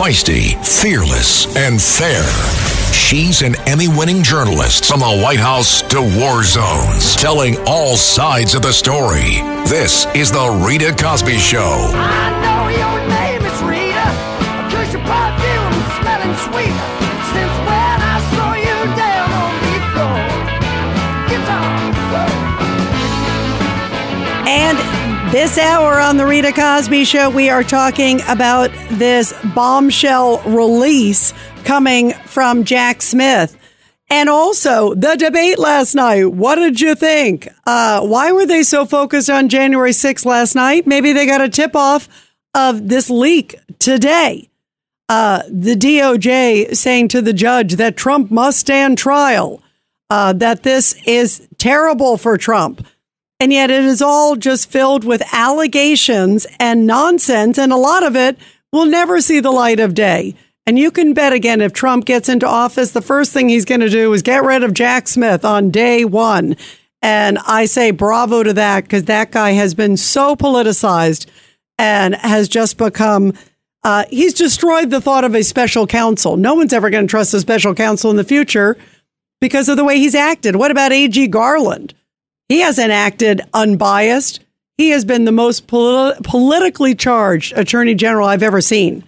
feisty, fearless, and fair. She's an Emmy-winning journalist from the White House to war zones, telling all sides of the story. This is The Rita Cosby Show. I know your name is Rita, because your perfume is smelling sweeter since when I saw you down on the floor. Guitar, and this hour on The Rita Cosby Show, we are talking about this bombshell release coming from Jack Smith. And also, the debate last night. What did you think? Why were they so focused on January 6th last night? Maybe they got a tip-off of this leak today. The DOJ saying to the judge that Trump must stand trial, that this is terrible for Trump. And yet it is all just filled with allegations and nonsense, and a lot of it will never see the light of day. And you can bet again, if Trump gets into office, the first thing he's going to do is get rid of Jack Smith on day one. And I say bravo to that, because that guy has been so politicized and has just become, he's destroyed the thought of a special counsel. No one's ever going to trust a special counsel in the future because of the way he's acted. What about A.G. Garland? He hasn't acted unbiased. He has been the most politically charged attorney general I've ever seen.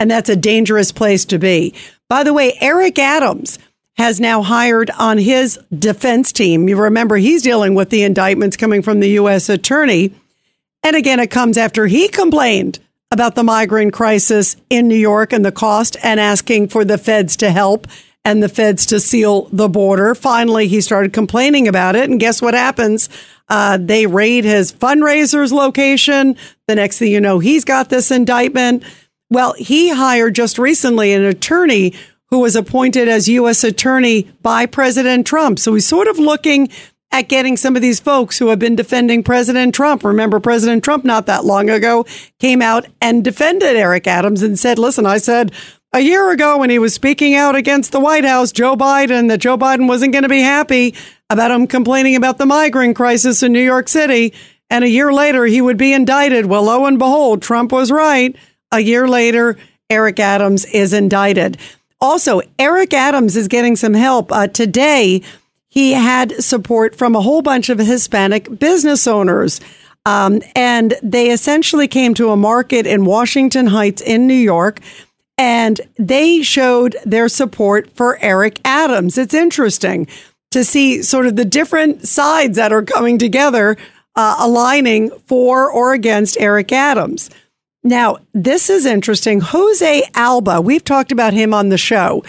And that's a dangerous place to be. By the way, Eric Adams has now hired on his defense team. You remember he's dealing with the indictments coming from the U.S. attorney. And again, it comes after he complained about the migrant crisis in New York and the cost and asking for the feds to help and the feds to seal the border. Finally, he started complaining about it. And guess what happens? They raid his fundraiser's location. The next thing you know, he's got this indictment. Well, he hired just recently an attorney who was appointed as U.S. attorney by President Trump. So he's sort of looking at getting some of these folks who have been defending President Trump. Remember, President Trump not that long ago came out and defended Eric Adams and said, listen, I said a year ago when he was speaking out against the White House, Joe Biden, that Joe Biden wasn't going to be happy about him complaining about the migrant crisis in New York City. And a year later, he would be indicted. Well, lo and behold, Trump was right. A year later, Eric Adams is indicted. Also, Eric Adams is getting some help. Today, he had support from a whole bunch of Hispanic business owners. And they essentially came to a market in Washington Heights in New York, and they showed their support for Eric Adams. It's interesting to see sort of the different sides that are coming together, aligning for or against Eric Adams. Now, this is interesting. Jose Alba, we've talked about him on the show.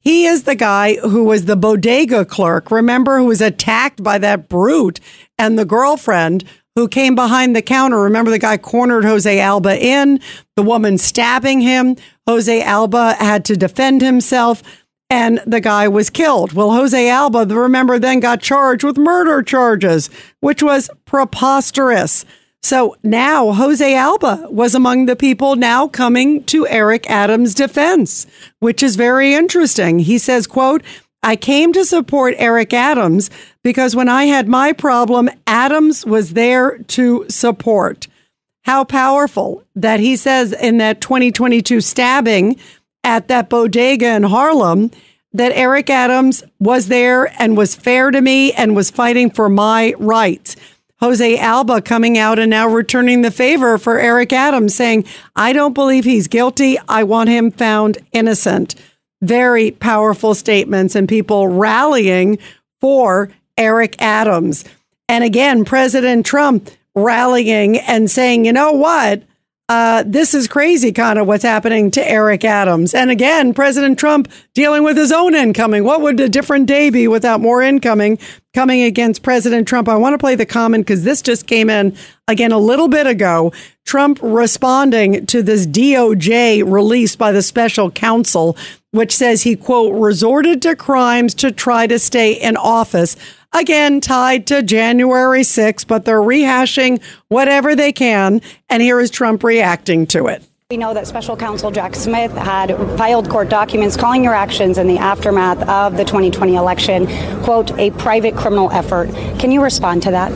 He is the guy who was the bodega clerk, remember, who was attacked by that brute and the girlfriend who came behind the counter. Remember, the guy cornered Jose Alba in, the woman stabbing him. Jose Alba had to defend himself, and the guy was killed. Well, Jose Alba, remember, then got charged with murder charges, which was preposterous. So now Jose Alba was among the people now coming to Eric Adams' defense, which is very interesting. He says, quote, I came to support Eric Adams because when I had my problem, Adams was there to support. How powerful that he says in that 2022 stabbing at that bodega in Harlem that Eric Adams was there and was fair to me and was fighting for my rights. Jose Alba coming out and now returning the favor for Eric Adams, saying, I don't believe he's guilty. I want him found innocent. Very powerful statements and people rallying for Eric Adams. And again, President Trump rallying and saying, you know what? This is crazy, kind of what's happening to Eric Adams. And again, President Trump dealing with his own incoming. What would a different day be without more incoming coming against President Trump? I want to play the comment because this just came in again a little bit ago. Trump responding to this DOJ release by the special counsel, which says he, quote, resorted to crimes to try to stay in office. Again, tied to January 6th, but they're rehashing whatever they can. And here is Trump reacting to it. We know that Special Counsel Jack Smith had filed court documents calling your actions in the aftermath of the 2020 election, quote, a private criminal effort. Can you respond to that?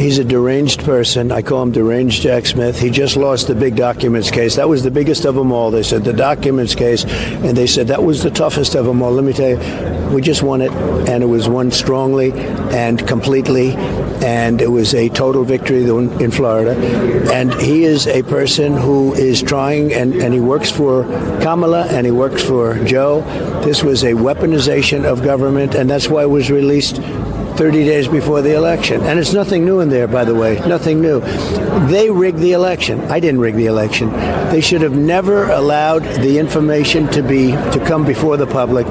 He's a deranged person. I call him deranged Jack Smith. He just lost the big documents case. That was the biggest of them all. They said the documents case, and they said that was the toughest of them all. Let me tell you, we just won it, and it was won strongly and completely, and it was a total victory in Florida. And he is a person who is trying. And he works for Kamala and he works for Joe. This was a weaponization of government, and that's why it was released 30 days before the election. And it's nothing new in there, by the way, nothing new. They rigged the election. I didn't rig the election. They should have never allowed the information to come before the public.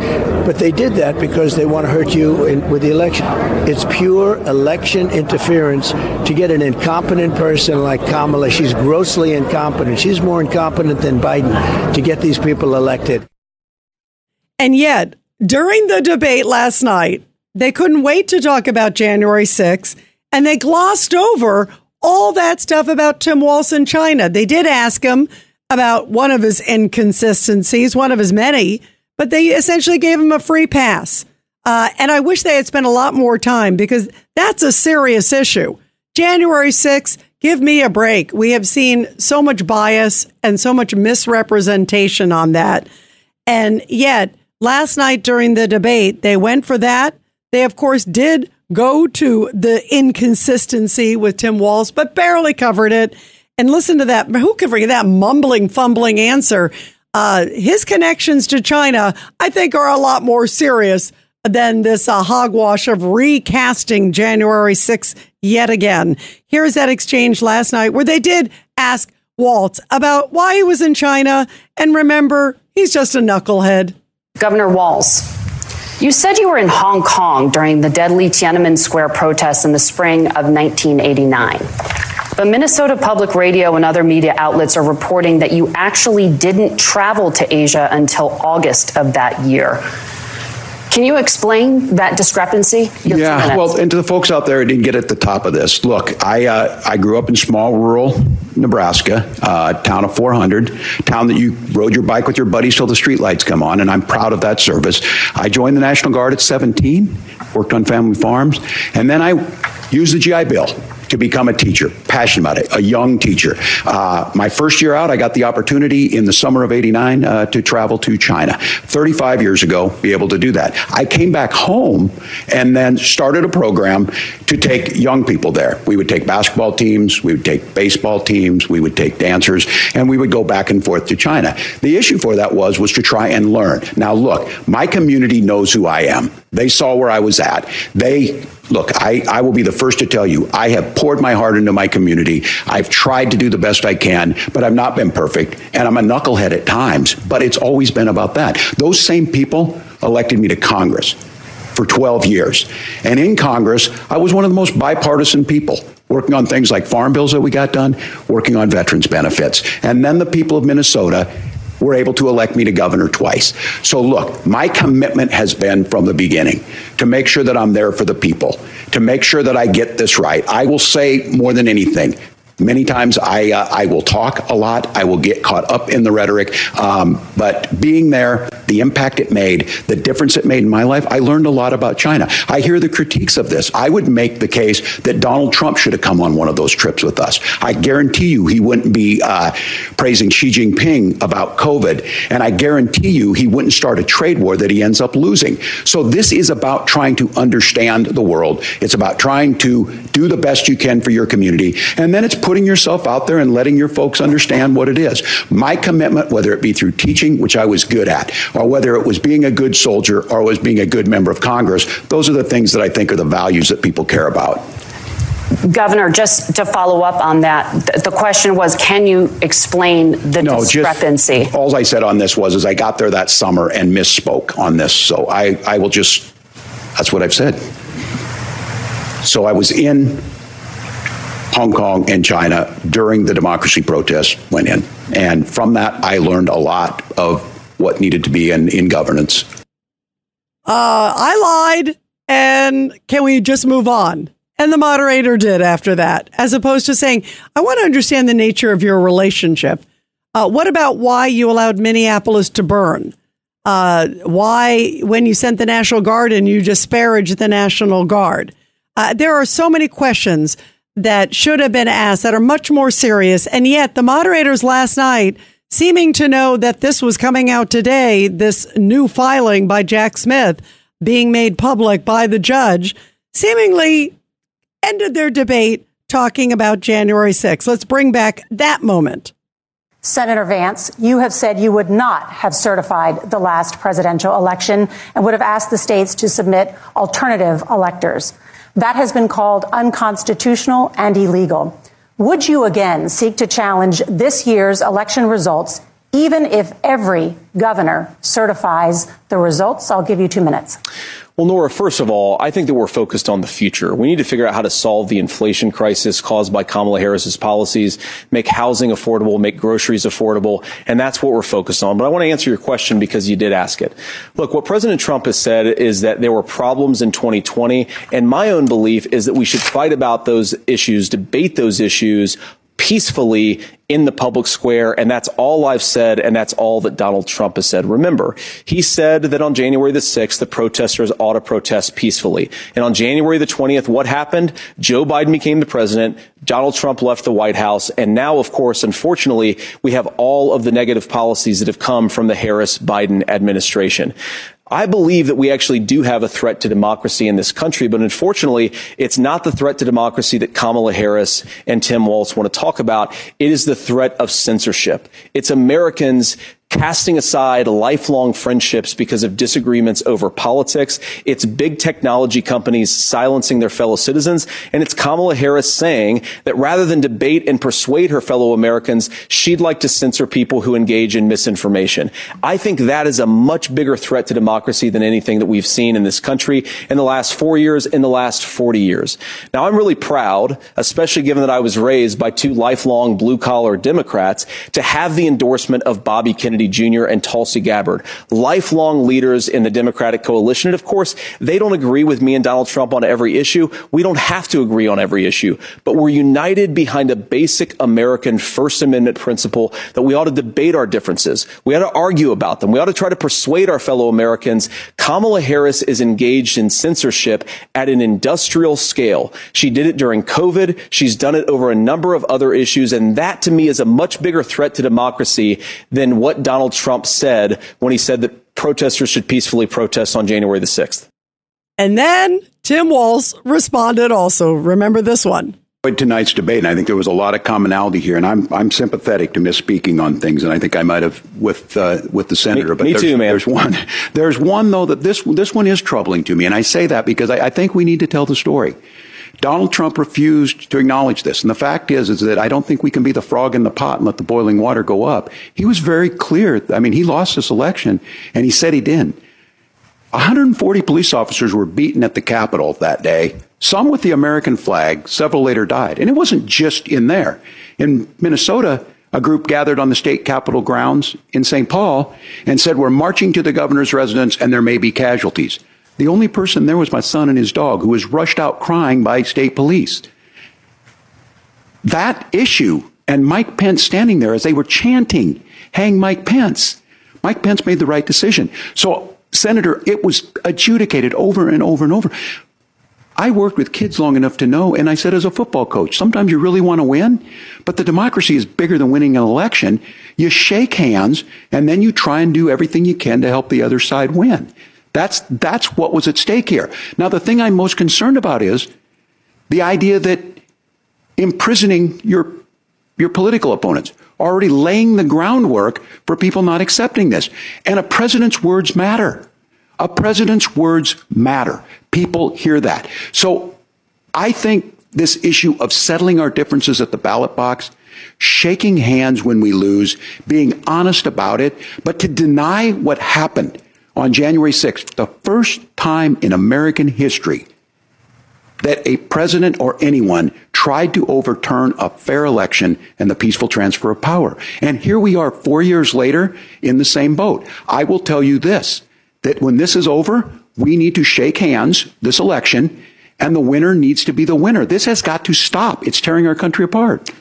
But they did that because they want to hurt you with the election. It's pure election interference to get an incompetent person like Kamala. She's grossly incompetent. She's more incompetent than Biden to get these people elected. And yet, during the debate last night, they couldn't wait to talk about January 6th, and they glossed over all that stuff about Tim Walz in China. They did ask him about one of his inconsistencies, one of his many, but they essentially gave him a free pass. And I wish they had spent a lot more time, because that's a serious issue. January 6th, give me a break. We have seen so much bias and so much misrepresentation on that. And yet, last night during the debate, they went for that. They, of course, did go to the inconsistency with Tim Walz, but barely covered it. And listen to that. Who could forget that mumbling, fumbling answer? His connections to China, I think, are a lot more serious than this hogwash of recasting January 6th yet again. Here's that exchange last night where they did ask Walz about why he was in China. And remember, he's just a knucklehead. Governor Walz, you said you were in Hong Kong during the deadly Tiananmen Square protests in the spring of 1989. But Minnesota Public Radio and other media outlets are reporting that you actually didn't travel to Asia until August of that year. Can you explain that discrepancy? Yeah, well, and to the folks out there who didn't get at the top of this, look, I grew up in small rural Nebraska, town of 400, town that you rode your bike with your buddies till the streetlights come on, and I'm proud of that service. I joined the National Guard at 17, worked on family farms, and then I used the GI Bill to become a teacher, passionate about it, a young teacher. My first year out, I got the opportunity in the summer of 89 to travel to China. 35 years ago, be able to do that. I came back home and then started a program to take young people there. We would take basketball teams, we would take baseball teams, we would take dancers, and we would go back and forth to China. The issue for that was to try and learn. Now look, my community knows who I am. They saw where I was at. Look, I will be the first to tell you, I have poured my heart into my community. I've tried to do the best I can, but I've not been perfect. And I'm a knucklehead at times, but it's always been about that. Those same people elected me to Congress for 12 years. And in Congress, I was one of the most bipartisan people, working on things like farm bills that we got done, working on veterans benefits. And then the people of Minnesota were able to elect me to governor twice. So look, my commitment has been from the beginning to make sure that I'm there for the people, to make sure that I get this right. I will say more than anything. Many times I will talk a lot. I will get caught up in the rhetoric. But being there, the impact it made, the difference it made in my life, I learned a lot about China. I hear the critiques of this. I would make the case that Donald Trump should have come on one of those trips with us. I guarantee you he wouldn't be praising Xi Jinping about COVID. And I guarantee you he wouldn't start a trade war that he ends up losing. So this is about trying to understand the world. It's about trying to do the best you can for your community. And then it's putting yourself out there and letting your folks understand what it is. My commitment, whether it be through teaching, which I was good at, or whether it was being a good soldier or was being a good member of Congress, those are the things that I think are the values that people care about. Governor, just to follow up on that, the question was, can you explain the discrepancy? All I said on this was I got there that summer and misspoke on this. So I will just, that's what I've said. So I was in Hong Kong and China during the democracy protests, went in. And from that, I learned a lot of what needed to be in governance. I lied. And can we just move on? And the moderator did after that, as opposed to saying, I want to understand the nature of your relationship. What about why you allowed Minneapolis to burn? Why, when you sent the National Guard in, you disparaged the National Guard? There are so many questions that should have been asked that are much more serious. And yet the moderators last night, seeming to know that this was coming out today, this new filing by Jack Smith being made public by the judge, seemingly ended their debate talking about January 6th. Let's bring back that moment. Senator Vance, you have said you would not have certified the last presidential election and would have asked the states to submit alternative electors. That has been called unconstitutional and illegal. Would you again seek to challenge this year's election results, even if every governor certifies the results? I'll give you 2 minutes. Well, Nora, first of all, I think that we're focused on the future. We need to figure out how to solve the inflation crisis caused by Kamala Harris's policies, make housing affordable, make groceries affordable, and that's what we're focused on. But I want to answer your question because you did ask it. Look, what President Trump has said is that there were problems in 2020, and my own belief is that we should fight about those issues, debate those issues peacefully in the public square. And that's all I've said. And that's all that Donald Trump has said. Remember, he said that on January the 6th, the protesters ought to protest peacefully. And on January the 20th, what happened? Joe Biden became the president. Donald Trump left the White House. And now, of course, unfortunately, we have all of the negative policies that have come from the Harris-Biden administration. I believe that we actually do have a threat to democracy in this country, but unfortunately, it's not the threat to democracy that Kamala Harris and Tim Walz want to talk about. It is the threat of censorship. It's Americans casting aside lifelong friendships because of disagreements over politics. It's big technology companies silencing their fellow citizens. And it's Kamala Harris saying that rather than debate and persuade her fellow Americans, she'd like to censor people who engage in misinformation. I think that is a much bigger threat to democracy than anything that we've seen in this country in the last 4 years, in the last 40 years. Now, I'm really proud, especially given that I was raised by two lifelong blue-collar Democrats, to have the endorsement of Bobby Kennedy Jr. and Tulsi Gabbard, lifelong leaders in the Democratic coalition. And of course, they don't agree with me and Donald Trump on every issue. We don't have to agree on every issue, but we're united behind a basic American First Amendment principle that we ought to debate our differences. We ought to argue about them. We ought to try to persuade our fellow Americans. Kamala Harris is engaged in censorship at an industrial scale. She did it during COVID. She's done it over a number of other issues. And that to me is a much bigger threat to democracy than what Donald Trump said when he said that protesters should peacefully protest on January the 6th. And then Tim Walz responded also. Remember this one. Tonight's debate, and I think there was a lot of commonality here, and I'm sympathetic to misspeaking on things, and I think I might have with the senator. There's one though that this one is troubling to me, and I say that because I think we need to tell the story. Donald Trump refused to acknowledge this. And the fact is that I don't think we can be the frog in the pot and let the boiling water go up. He was very clear. I mean, he lost this election, and he said he didn't. 140 police officers were beaten at the Capitol that day, some with the American flag. Several later died. And it wasn't just in there. In Minnesota, a group gathered on the state capitol grounds in St. Paul and said, we're marching to the governor's residence, and there may be casualties. The only person there was my son and his dog, who was rushed out crying by state police. That issue, and Mike Pence standing there as they were chanting, hang Mike Pence. Mike Pence made the right decision. So, Senator, it was adjudicated over and over and over. I worked with kids long enough to know, and I said as a football coach, sometimes you really want to win, but the democracy is bigger than winning an election. You shake hands, and then you try and do everything you can to help the other side win. That's what was at stake here. Now, the thing I'm most concerned about is the idea that imprisoning your political opponents, already laying the groundwork for people not accepting this. And a president's words matter. A president's words matter. People hear that. So I think this issue of settling our differences at the ballot box, shaking hands when we lose, being honest about it, but to deny what happened on January 6th, the first time in American history that a president or anyone tried to overturn a fair election and the peaceful transfer of power. And here we are 4 years later in the same boat. I will tell you this, that when this is over, we need to shake hands, this election, and the winner needs to be the winner. This has got to stop. It's tearing our country apart.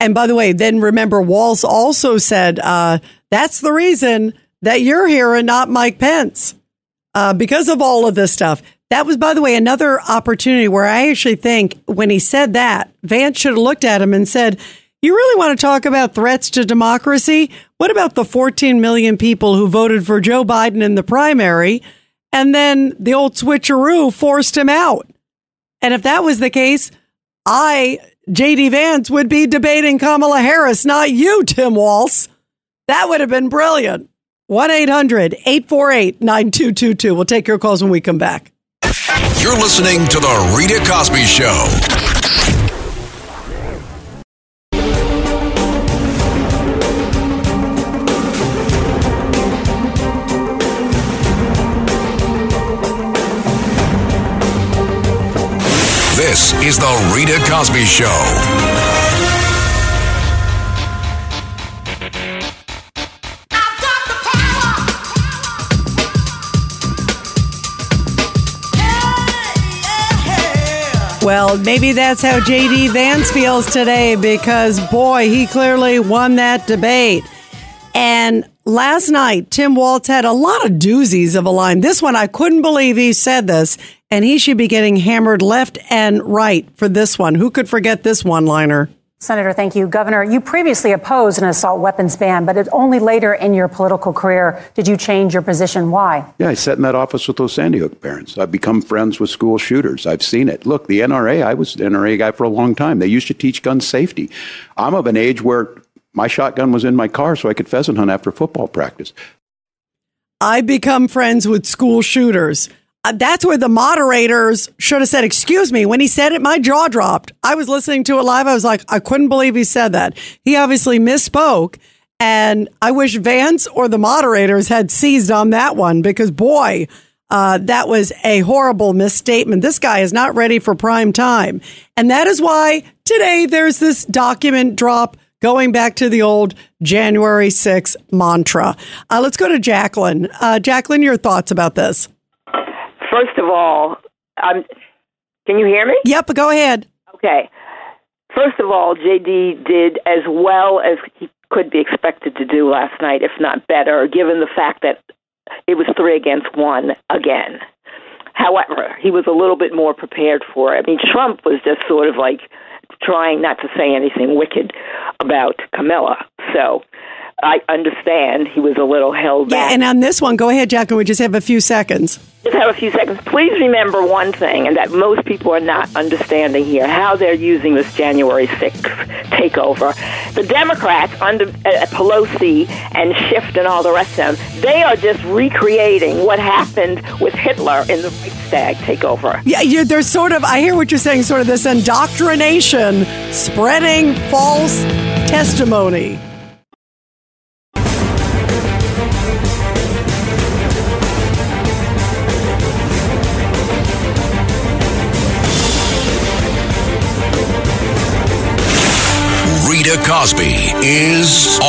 And by the way, then remember, Walz also said, that's the reason that you're here and not Mike Pence, because of all of this stuff. That was, by the way, another opportunity where I actually think when he said that, Vance should have looked at him and said, you really want to talk about threats to democracy? What about the 14 million people who voted for Joe Biden in the primary? And then the old switcheroo forced him out. And if that was the case, J.D. Vance would be debating Kamala Harris, not you, Tim Walz. That would have been brilliant. 1-800-848-9222. We'll take your calls when we come back. You're listening to The Rita Cosby Show. This is The Rita Cosby Show. Well, maybe that's how J.D. Vance feels today, because, boy, he clearly won that debate. And last night, Tim Walz had a lot of doozies of a line. This one, I couldn't believe he said this, and he should be getting hammered left and right for this one. Who could forget this one-liner? Senator, thank you. Governor, you previously opposed an assault weapons ban, but it's only later in your political career did you change your position. Why? Yeah, I sat in that office with those Sandy Hook parents. I've become friends with school shooters. I've seen it. Look, the NRA, I was an NRA guy for a long time. They used to teach gun safety. I'm of an age where my shotgun was in my car so I could pheasant hunt after football practice. I become friends with school shooters. That's where the moderators should have said, excuse me. When he said it, my jaw dropped. I was listening to it live. I was like, I couldn't believe he said that. He obviously misspoke. And I wish Vance or the moderators had seized on that one, because, boy, that was a horrible misstatement. This guy is not ready for prime time. And that is why today there's this document drop going back to the old January 6th mantra. Let's go to Jacqueline. Jacqueline, your thoughts about this. First of all, can you hear me? Yep, go ahead. Okay. First of all, J.D. did as well as he could be expected to do last night, if not better, given the fact that it was 3-1 again. However, he was a little bit more prepared for it. I mean, Trump was just sort of like trying not to say anything wicked about Kamala. So I understand he was a little held back. Yeah, and on this one, go ahead, Jacqueline, we just have a few seconds. Please remember one thing, and that most people are not understanding here, how they're using this January 6th takeover. The Democrats under Pelosi and Schiff and all the rest of them, they are just recreating what happened with Hitler in the Reichstag takeover. Yeah, there's sort of, I hear what you're saying, sort of this indoctrination, spreading false testimony. Rita Cosby is on.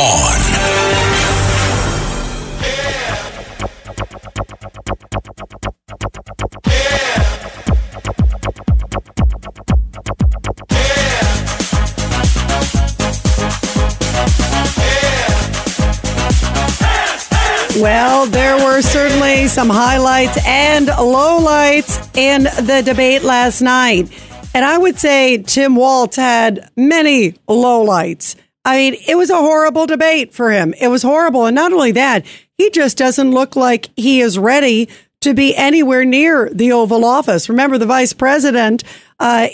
Well, there were certainly some highlights and lowlights in the debate last night. And I would say Tim Walz had many lowlights. I mean, it was a horrible debate for him. It was horrible. And not only that, he just doesn't look like he is ready to be anywhere near the Oval Office. Remember, the vice president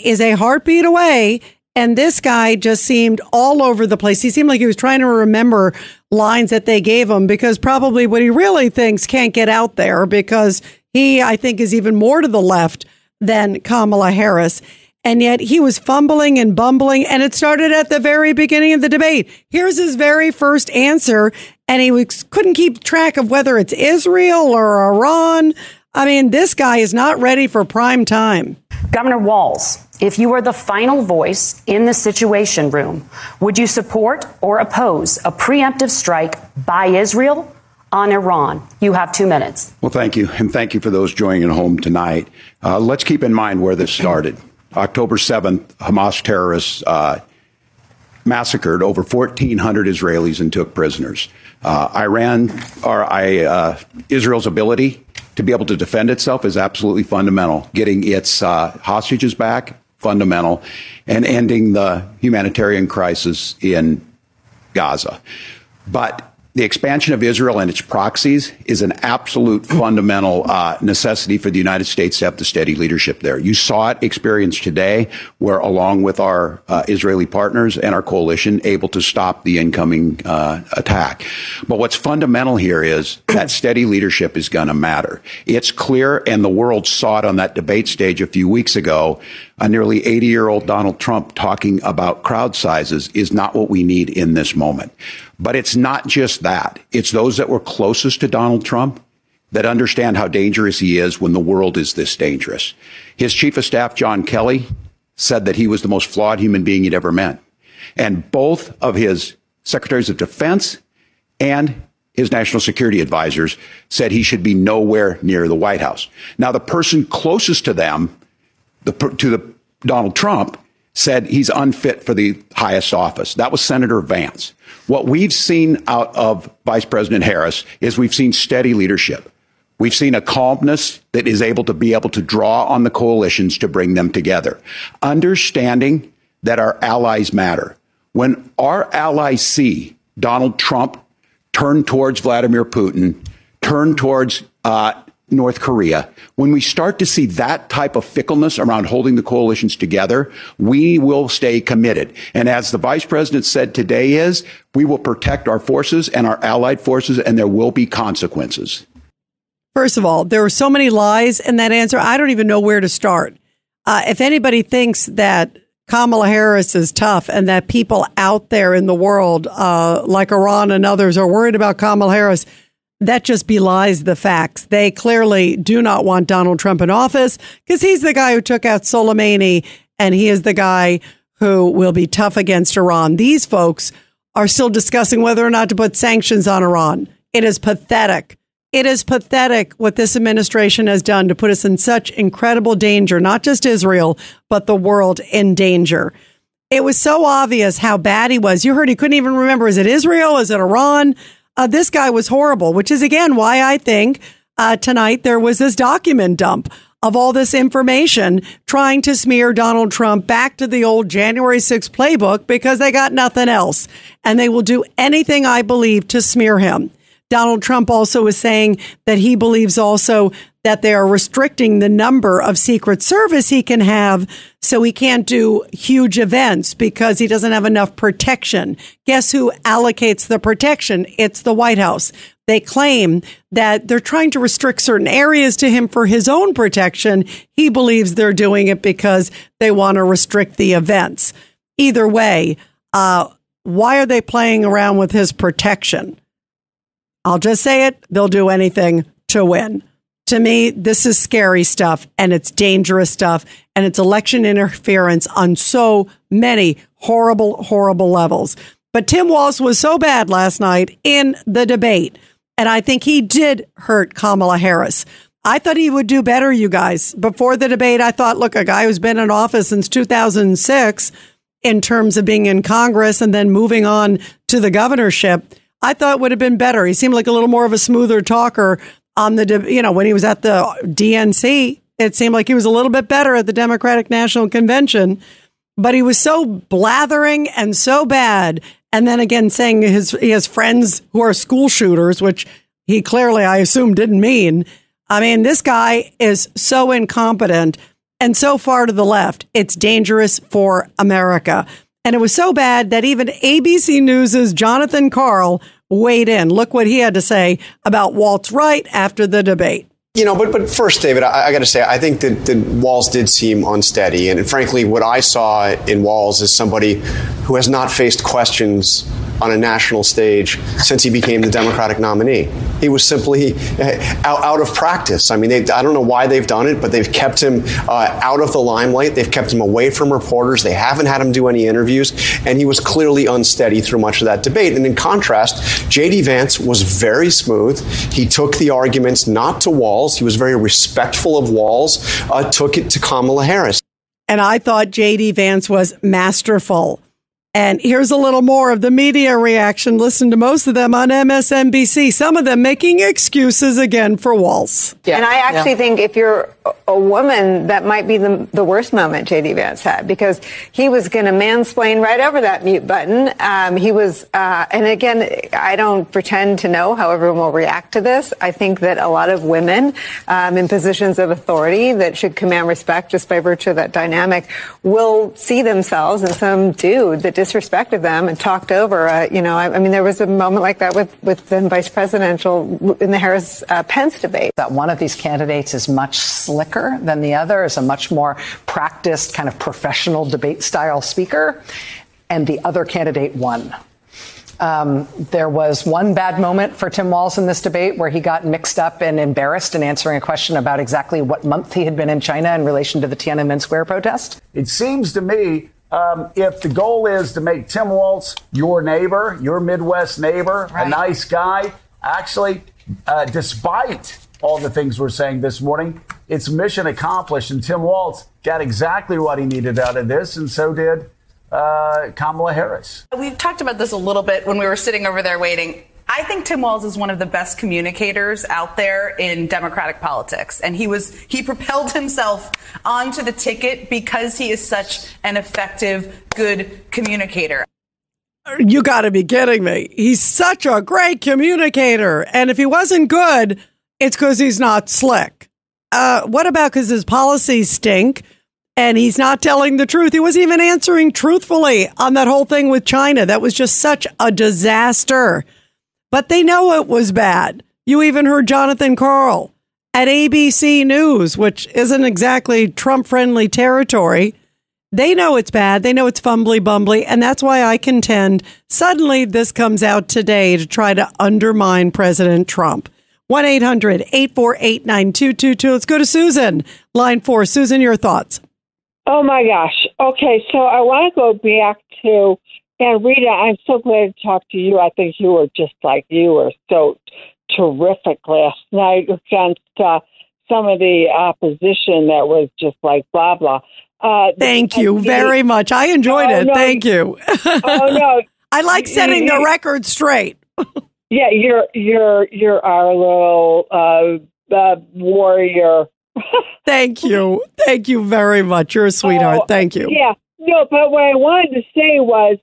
is a heartbeat away. And this guy just seemed all over the place. He seemed like he was trying to remember lines that they gave him, because probably what he really thinks can't get out there, because he, I think, is even more to the left than Kamala Harris. And yet he was fumbling and bumbling, and it started at the very beginning of the debate. Here's his very first answer, and he couldn't keep track of whether it's Israel or Iran. I mean, this guy is not ready for prime time. Governor Walz, if you were the final voice in the Situation Room, would you support or oppose a preemptive strike by Israel on Iran? You have 2 minutes. Well, thank you, and thank you for those joining at home tonight. Let's keep in mind where this started. October 7th, Hamas terrorists massacred over 1,400 Israelis and took prisoners. Israel's ability to be able to defend itself is absolutely fundamental. Getting its hostages back, fundamental, and ending the humanitarian crisis in Gaza. But the expansion of Israel and its proxies is an absolute fundamental necessity for the United States to have the steady leadership there. You saw it experienced today, where along with our Israeli partners and our coalition, able to stop the incoming attack. But what's fundamental here is that steady leadership is going to matter. It's clear, and the world saw it on that debate stage a few weeks ago. A nearly 80-year-old Donald Trump talking about crowd sizes is not what we need in this moment. But it's not just that. It's those that were closest to Donald Trump that understand how dangerous he is when the world is this dangerous. His chief of staff, John Kelly, said that he was the most flawed human being he'd ever met. And both of his secretaries of defense and his national security advisors said he should be nowhere near the White House. Now, the person closest to them, Donald Trump, said he's unfit for the highest office. That was Senator Vance. What we've seen out of Vice President Harris is we've seen steady leadership. We've seen a calmness that is able to draw on the coalitions to bring them together. Understanding that our allies matter. When our allies see Donald Trump turn towards Vladimir Putin, turn towards North Korea, when we start to see that type of fickleness around holding the coalitions together, we will stay committed. And as the vice president said today is, we will protect our forces and our allied forces, and there will be consequences. First of all, there were so many lies in that answer. I don't even know where to start. If anybody thinks that Kamala Harris is tough and that people out there in the world, like Iran and others, are worried about Kamala Harris, that just belies the facts. They clearly do not want Donald Trump in office, because he's the guy who took out Soleimani, and he is the guy who will be tough against Iran. These folks are still discussing whether or not to put sanctions on Iran. It is pathetic. It is pathetic what this administration has done to put us in such incredible danger, not just Israel, but the world in danger. It was so obvious how bad he was. You heard he couldn't even remember, is it Israel? Is it Iran? This guy was horrible, which is, again, why I think tonight there was this document dump of all this information trying to smear Donald Trump back to the old January 6th playbook, because they got nothing else. And they will do anything, I believe, to smear him. Donald Trump also is saying that he believes also that they are restricting the number of Secret Service he can have, so he can't do huge events because he doesn't have enough protection. Guess who allocates the protection? It's the White House. They claim that they're trying to restrict certain areas to him for his own protection. He believes they're doing it because they want to restrict the events. Either way, why are they playing around with his protection? I'll just say it. They'll do anything to win. To me, this is scary stuff, and it's dangerous stuff, and it's election interference on so many horrible, horrible levels. But Tim Walz was so bad last night in the debate, and I think he did hurt Kamala Harris. I thought he would do better, you guys. Before the debate, I thought, look, a guy who's been in office since 2006 in terms of being in Congress and then moving on to the governorship, I thought would have been better. He seemed like a little more of a smoother talker. On the, you know, when he was at the DNC, it seemed like he was a little bit better at the Democratic National Convention, but he was so blathering and so bad. And then again, saying he has friends who are school shooters, which he clearly, I assume, didn't mean. I mean, this guy is so incompetent and so far to the left. It's dangerous for America. And it was so bad that even ABC News's Jonathan Karl weighed in. Look what he had to say about Walz right after the debate. You know, but first, David, I got to say, I think that Walz did seem unsteady. And frankly, what I saw in Walz is somebody who has not faced questions on a national stage since he became the Democratic nominee. He was simply out of practice. I mean, I don't know why they've done it, but they've kept him out of the limelight. They've kept him away from reporters. They haven't had him do any interviews. And he was clearly unsteady through much of that debate. And in contrast, J.D. Vance was very smooth. He took the arguments not to Walz. He was very respectful of Walz, took it to Kamala Harris. And I thought J.D. Vance was masterful. And here's a little more of the media reaction. Listen to most of them on MSNBC, some of them making excuses again for Walz. Yeah. And I actually think if you're a woman, that might be the worst moment J.D. Vance had, because he was going to mansplain right over that mute button. And again, I don't pretend to know how everyone will react to this. I think that a lot of women in positions of authority that should command respect just by virtue of that dynamic will see themselves, and some do, that disrespect of them and talked over. I mean, there was a moment like that with the vice presidential in the Harris-Pence debate. That one of these candidates is much slicker than the other, is a much more practiced kind of professional debate style speaker, and the other candidate won. There was one bad moment for Tim Walz in this debate where he got mixed up and embarrassed in answering a question about exactly what month he had been in China in relation to the Tiananmen Square protest. It seems to me if the goal is to make Tim Walz your neighbor, your Midwest neighbor, right, a nice guy, actually, despite all the things we're saying this morning, it's mission accomplished. And Tim Walz got exactly what he needed out of this, and so did Kamala Harris. We talked about this a little bit when we were sitting over there waiting. I think Tim Walz is one of the best communicators out there in Democratic politics. And he propelled himself onto the ticket because he is such an effective, good communicator. You got to be kidding me. He's such a great communicator. And if he wasn't good, it's because he's not slick. What about because his policies stink and he's not telling the truth? He wasn't even answering truthfully on that whole thing with China. That was just such a disaster. But they know it was bad. You even heard Jonathan Karl at ABC News, which isn't exactly Trump-friendly territory. They know it's bad. They know it's fumbly-bumbly. And that's why I contend suddenly this comes out today to try to undermine President Trump. 1-800-848-9222. Let's go to Susan, line 4. Susan, your thoughts. Oh, my gosh. Okay, so I want to go back to... And Rita, I'm so glad to talk to you. I think you were just like, you were so terrific last night against some of the opposition that was just like blah, blah. Thank you very much. I enjoyed it. No. Thank you. Oh, no. I like setting the record straight. Yeah, you're our little warrior. Thank you. Thank you very much. You're a sweetheart. Oh, thank you. Yeah. No, but what I wanted to say was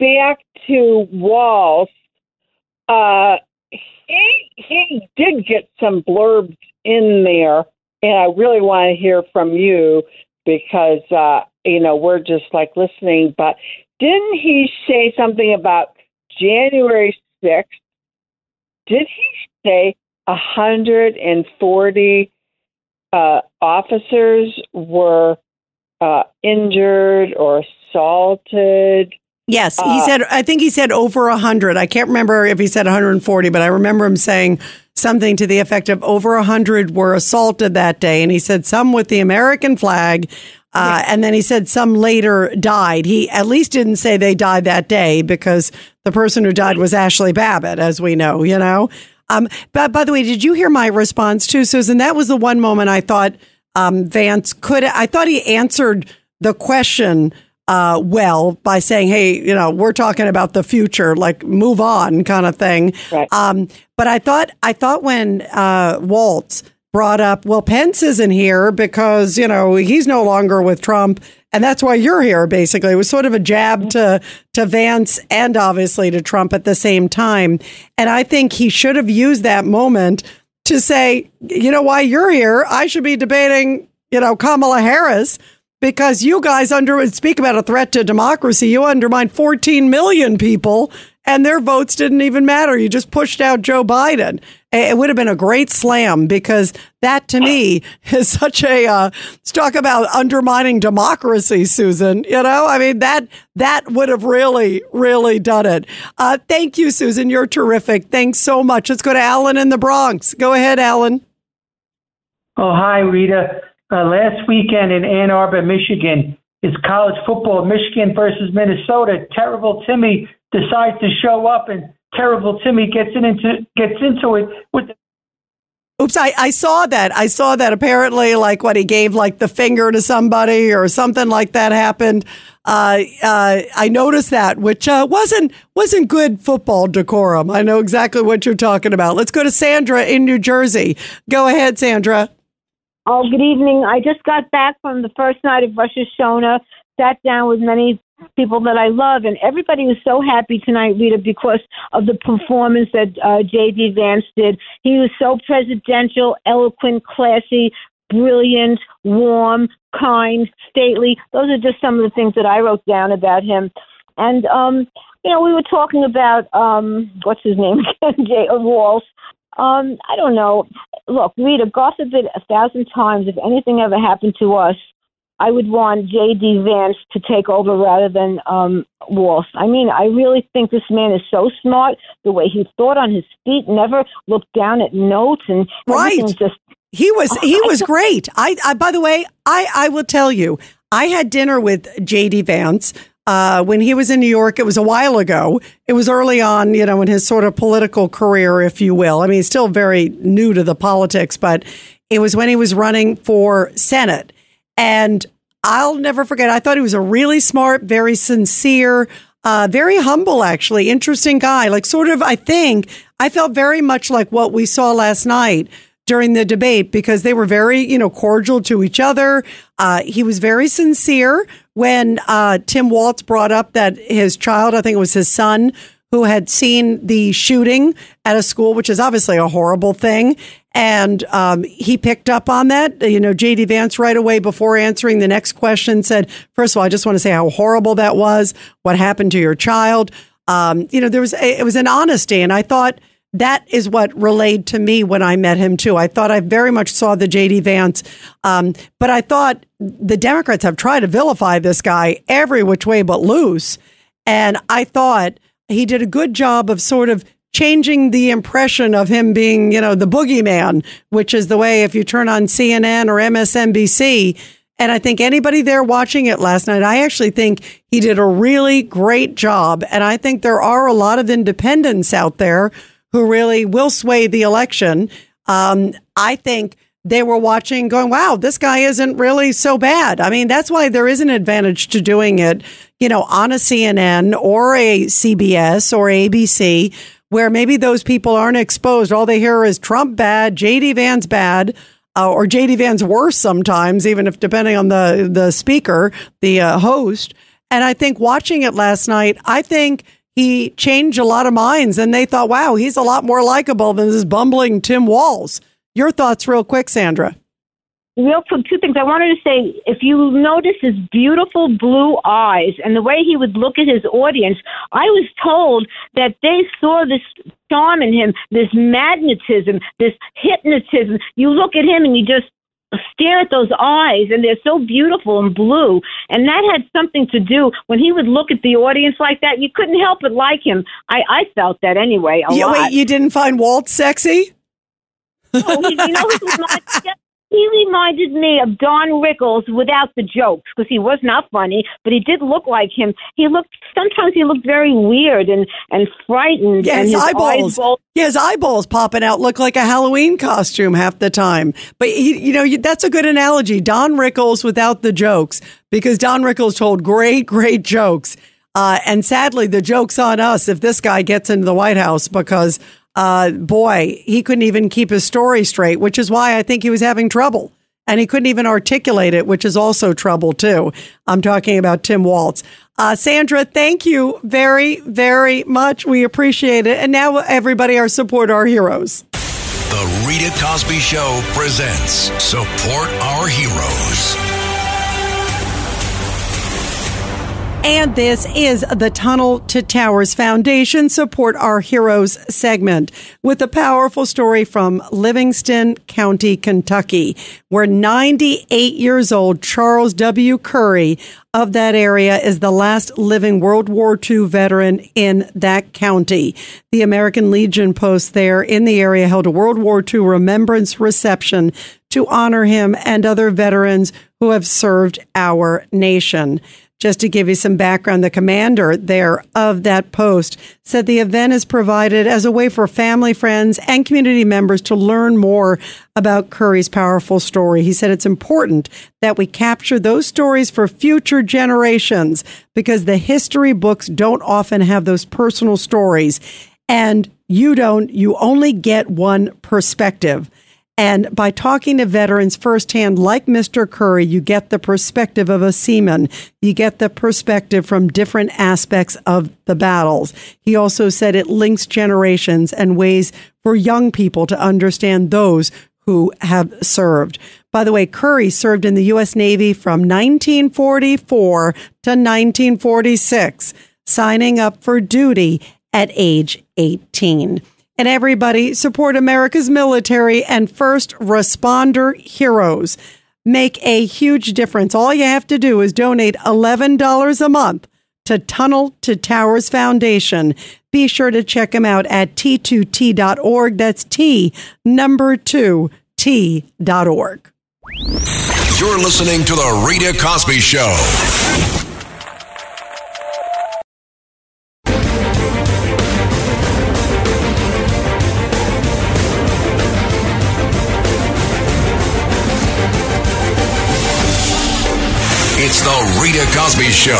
back to Walz. He did get some blurbs in there, and I really want to hear from you because we're just like listening. But didn't he say something about January 6th? Did he say 140 officers were injured or assaulted? Yes, he said, I think he said over 100. I can't remember if he said 140, but I remember him saying something to the effect of over 100 were assaulted that day. And he said some with the American flag. And then he said some later died. He at least didn't say they died that day, because the person who died was Ashley Babbitt, as we know, But by the way, did you hear my response too, Susan? That was the one moment I thought Vance could. I thought he answered the question well by saying, "Hey, we're talking about the future, like move on, kind of thing." Right. But I thought when Walz brought up, well, Pence isn't here because he's no longer with Trump, and that's why you're here. Basically, it was sort of a jab to Vance and obviously to Trump at the same time. And I think he should have used that moment to say, why you're here. I should be debating, Kamala Harris, because you guys speak about a threat to democracy. You undermined 14 million people and their votes didn't even matter. You just pushed out Joe Biden. It would have been a great slam, because that to me is such a talk about undermining democracy, Susan. That would have really, really done it. Thank you, Susan. You're terrific. Thanks so much. Let's go to Alan in the Bronx. Go ahead, Alan. Oh, hi, Rita. Last weekend in Ann Arbor, Michigan, is college football. Michigan versus Minnesota. Terrible Timmy decides to show up, and Terrible Timmy gets into it with Oops, I saw that. I saw that apparently, like, when he gave, like, the finger to somebody or something like that happened. I noticed that, which wasn't good football decorum. I know exactly what you're talking about. Let's go to Sandra in New Jersey. Go ahead, Sandra. Oh, good evening. I just got back from the first night of Rosh Hashanah, sat down with many people that I love, and everybody was so happy tonight, Rita, because of the performance that J.D. Vance did. He was so presidential, eloquent, classy, brilliant, warm, kind, stately. Those are just some of the things that I wrote down about him. And, you know, we were talking about, what's his name again, Walz. I don't know. Look, Rita, God forbid 1,000 times, if anything ever happened to us, I would want J.D. Vance to take over rather than Walz. I mean, I really think this man is so smart. The way he thought on his feet, never looked down at notes, and everything just he was great. I by the way, I will tell you, I had dinner with J.D. Vance when he was in New York. It was a while ago. It was early on, you know, in his sort of political career, if you will. I mean, he's still very new to the politics, but it was when he was running for Senate. And I'll never forget, I thought he was a really smart, very sincere, very humble, actually, interesting guy. Like, sort of, I think, I felt very much like what we saw last night during the debate, because they were very, you know, cordial to each other. He was very sincere when Tim Walz brought up that his child, I think it was his son, who had seen the shooting at a school, which is obviously a horrible thing. And he picked up on that. You know, J.D. Vance right away before answering the next question said, first of all, I just want to say how horrible that was, what happened to your child. You know, it was an honesty. And I thought that is what relayed to me when I met him, too. I thought I very much saw the J.D. Vance. But I thought the Democrats have tried to vilify this guy every which way but loose. And I thought he did a good job of sort of changing the impression of him being, you know, the boogeyman, which is the way if you turn on CNN or MSNBC. And I think anybody there watching it last night, I actually think he did a really great job. And I think there are a lot of independents out there who really will sway the election. I think they were watching going, wow, this guy isn't really so bad. I mean, that's why there is an advantage to doing it, you know, on a CNN or a CBS or ABC, where maybe those people aren't exposed. All they hear is Trump bad, J.D. Vance bad, or J.D. Vance worse sometimes, even if depending on the speaker, the host. And I think watching it last night, I think he changed a lot of minds, and they thought, wow, he's a lot more likable than this bumbling Tim Walz. Your thoughts real quick, Sandra. Real quick, two things. I wanted to say, if you notice his beautiful blue eyes and the way he would look at his audience, I was told that they saw this charm in him, this magnetism, this hypnotism. You look at him and you just stare at those eyes, and they're so beautiful and blue. And that had something to do when he would look at the audience like that. You couldn't help but like him. I felt that anyway. Wait, you didn't find Walz sexy? Oh, you know, he reminded me of Don Rickles without the jokes, because he was not funny, but he did look like him. Sometimes he looked very weird and frightened. Yeah, and his eyeballs popping out look like a Halloween costume half the time. But, that's a good analogy. Don Rickles without the jokes, because Don Rickles told great, great jokes. And sadly, the joke's on us if this guy gets into the White House, because boy, he couldn't even keep his story straight, which is why I think he was having trouble. And he couldn't even articulate it, which is also trouble, too. I'm talking about Tim Walz. Sandra, thank you very, very much. We appreciate it. And now everybody, support our heroes. The Rita Cosby Show presents Support Our Heroes. And this is the Tunnel to Towers Foundation Support Our Heroes segment with a powerful story from Livingston County, Kentucky, where 98-year-old Charles W. Curry of that area is the last living World War II veteran in that county. The American Legion post there in the area held a World War II remembrance reception to honor him and other veterans who have served our nation. Just to give you some background, the commander there of that post said the event is provided as a way for family, friends, and community members to learn more about Curry's powerful story. He said it's important that we capture those stories for future generations because the history books don't often have those personal stories. And you don't, you only get one perspective. And by talking to veterans firsthand, like Mr. Curry, you get the perspective of a seaman. You get the perspective from different aspects of the battles. He also said it links generations and ways for young people to understand those who have served. By the way, Curry served in the U.S. Navy from 1944 to 1946, signing up for duty at age 18. And everybody, support America's military and first responder heroes. Make a huge difference. All you have to do is donate $11 a month to Tunnel to Towers Foundation. Be sure to check them out at T2T.org. That's T2T.org. You're listening to The Rita Cosby Show. It's the Rita Cosby Show.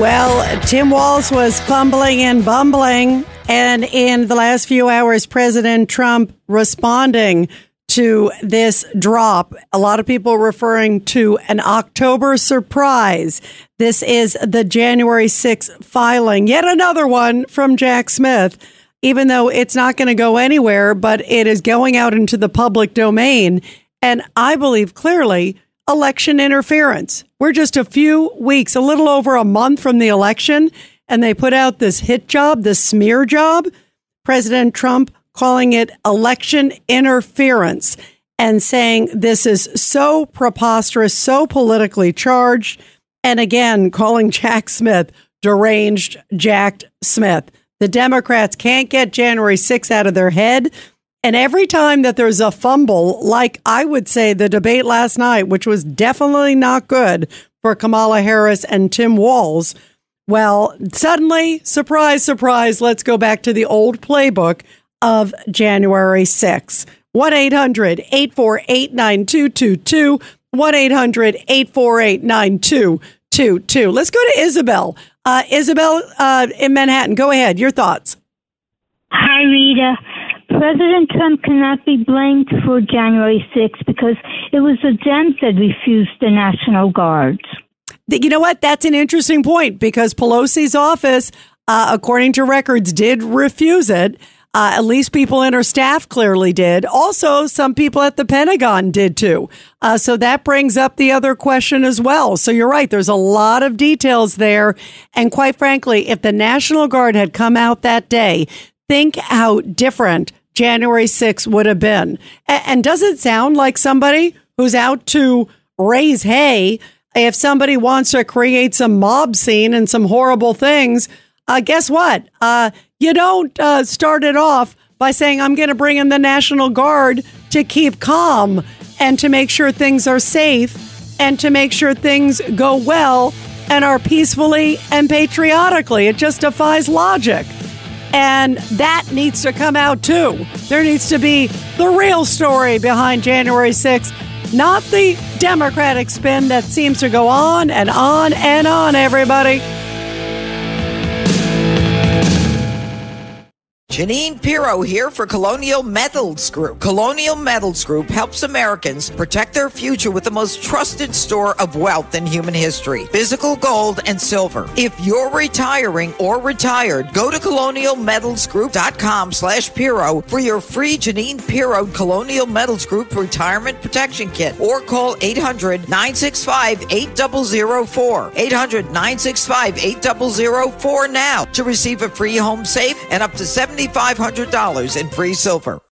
Well, Tim Walz was fumbling and bumbling. And in the last few hours, President Trump responding to this drop. A lot of people referring to an October surprise. This is the January 6th filing. Yet another one from Jack Smith. Even though it's not going to go anywhere, but it is going out into the public domain. And I believe clearly election interference. We're just a few weeks, a little over a month from the election, and they put out this hit job, this smear job, President Trump calling it election interference and saying this is so preposterous, so politically charged. And again, calling Jack Smith deranged, jacked Smith. The Democrats can't get January 6th out of their head. And every time that there's a fumble, like I would say the debate last night, which was definitely not good for Kamala Harris and Tim Walz, well, suddenly, surprise, surprise, let's go back to the old playbook of January 6th. 1-800-848-9222, 1-800-848-9222. Let's go to Isabel. Isabel, in Manhattan, go ahead. Your thoughts. Hi, Rita. President Trump cannot be blamed for January 6th because it was the Dems that refused the National Guards. You know what? That's an interesting point because Pelosi's office, according to records, did refuse it. At least people in her staff clearly did. Also, some people at the Pentagon did, too. So that brings up the other question as well. So you're right. There's a lot of details there. And quite frankly, if the National Guard had come out that day, think how different January 6th would have been. And does it sound like somebody who's out to raise hay? If somebody wants to create some mob scene and some horrible things, guess what? You don't start it off by saying, I'm going to bring in the National Guard to keep calm and to make sure things are safe and to make sure things go well and are peacefully and patriotically. It just defies logic. And that needs to come out, too. There needs to be the real story behind January 6th, not the Democratic spin that seems to go on and on and on, everybody. Janine Pirro here for Colonial Metals Group. Colonial Metals Group helps Americans protect their future with the most trusted store of wealth in human history, physical gold and silver. If you're retiring or retired, go to colonialmetalsgroup.com/Pirro for your free Janine Pirro Colonial Metals Group Retirement Protection Kit or call 800-965-8004. 800-965-8004 now to receive a free home safe and up to $7,500 in free silver.